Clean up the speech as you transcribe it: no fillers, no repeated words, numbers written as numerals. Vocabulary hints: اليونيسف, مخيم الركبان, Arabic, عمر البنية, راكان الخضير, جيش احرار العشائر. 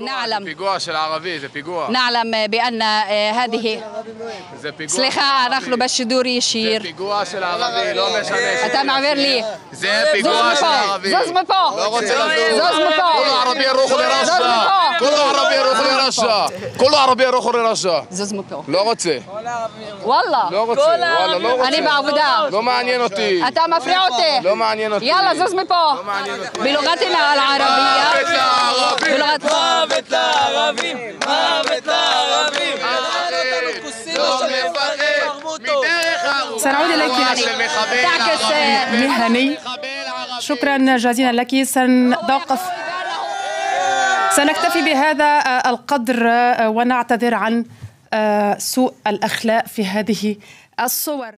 نعلم نعلم بأن هذه سلخاء نخلو باش دور يشير أتم عبير لي زوز مبو والله أنا بعبودة لو معنينوتي أتا مفرعوتي لو معنينوتي يلا زوز مبو بلغتنا العربية بلغتنا مثل العربيم ما مثل العربيم سنعود إليك تعكس مهني. شكرا جزيلا لك. سنتوقف، سنكتفي بهذا القدر ونعتذر عن سوء الأخلاق في هذه الصور.